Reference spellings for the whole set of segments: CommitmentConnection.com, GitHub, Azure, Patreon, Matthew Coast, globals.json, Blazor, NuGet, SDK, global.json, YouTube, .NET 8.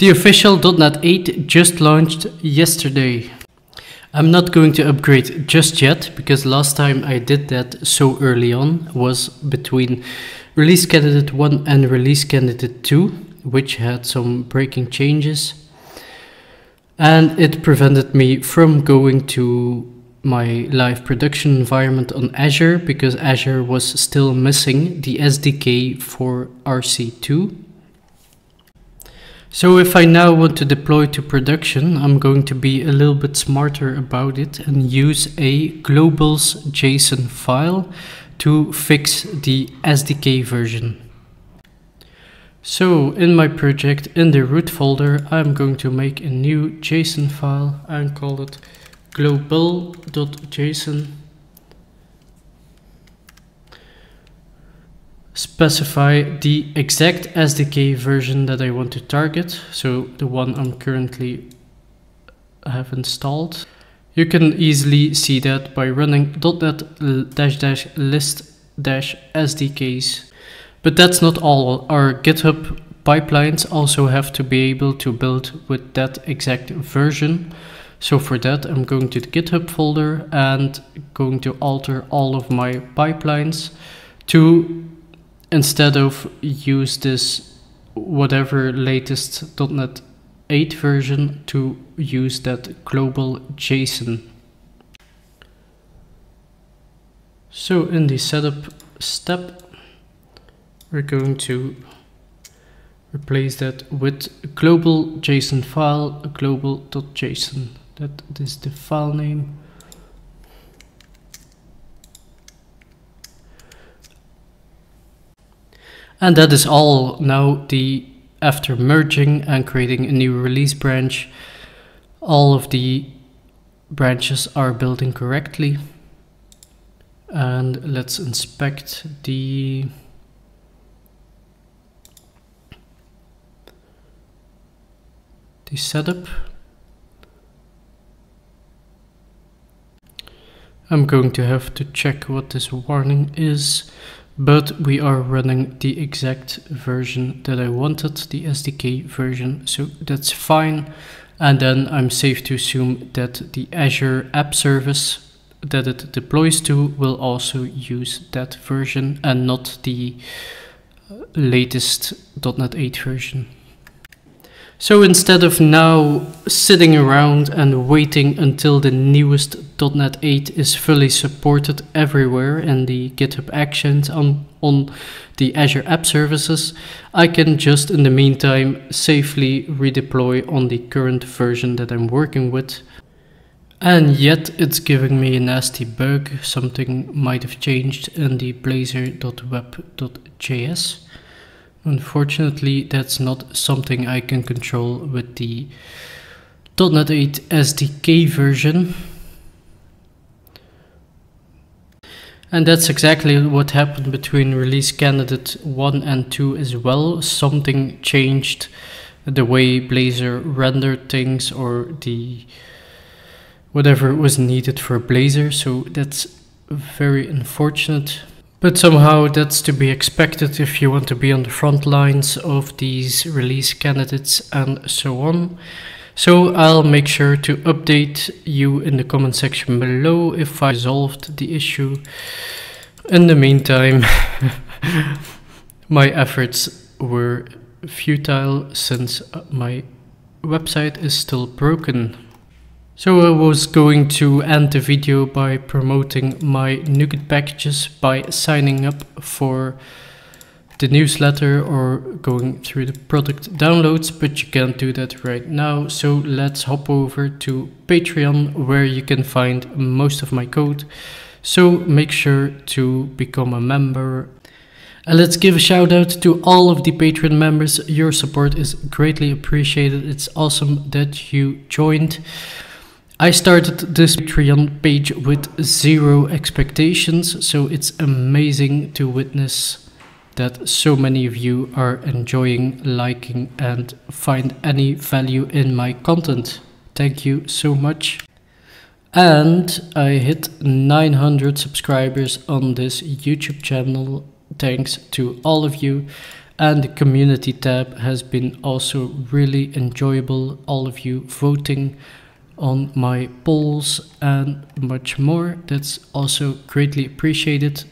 The official .NET 8 just launched yesterday. I'm not going to upgrade just yet, because last time I did that so early on was between release candidate 1 and release candidate 2, which had some breaking changes. And it prevented me from going to my live production environment on Azure, because Azure was still missing the SDK for RC2. So if I now want to deploy to production, I'm going to be a little bit smarter about it and use a globals.json file to fix the SDK version. So in my project, in the root folder, I'm going to make a new JSON file and call it global.json. Specify the exact SDK version that I want to target, so the one I'm currently have installed. You can easily see that by running .NET --list-sdks. But that's not all. Our GitHub pipelines also have to be able to build with that exact version. So for that, I'm going to the GitHub folder and going to alter all of my pipelines to, instead of use this whatever latest .NET 8 version, to use that global JSON. So in the setup step, we're going to replace that with global JSON file, global.json. That is the file name. And that is all. Now, after merging and creating a new release branch, all of the branches are building correctly. And let's inspect the setup. I'm going to have to check what this warning is. But we are running the exact version that I wanted, the SDK version, so that's fine. And then I'm safe to assume that the Azure app service that it deploys to will also use that version and not the latest .NET 8 version. So instead of now sitting around and waiting until the newest .NET 8 is fully supported everywhere in the GitHub Actions on the Azure App Services, I can just in the meantime safely redeploy on the current version that I'm working with. And yet it's giving me a nasty bug. Something might have changed in the blazor.web.js. Unfortunately, that's not something I can control with the .NET 8 SDK version. And that's exactly what happened between release candidate 1 and 2 as well. Something changed the way Blazor rendered things, or the whatever was needed for Blazor. So that's very unfortunate. But somehow that's to be expected if you want to be on the front lines of these release candidates and so on. So I'll make sure to update you in the comment section below if I resolved the issue. In the meantime, my efforts were futile since my website is still broken. So I was going to end the video by promoting my NuGet packages by signing up for the newsletter or going through the product downloads, but you can't do that right now. So let's hop over to Patreon, where you can find most of my code. So make sure to become a member. And let's give a shout out to all of the Patreon members. Your support is greatly appreciated. It's awesome that you joined. I started this Patreon page with zero expectations, so it's amazing to witness that so many of you are enjoying, liking, and find any value in my content. Thank you so much. And I hit 900 subscribers on this YouTube channel. Thanks to all of you. And the community tab has been also really enjoyable. All of you voting on my polls and much more. That's also greatly appreciated.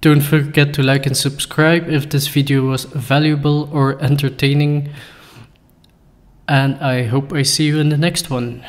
Don't forget to like and subscribe if this video was valuable or entertaining. And I hope I see you in the next one.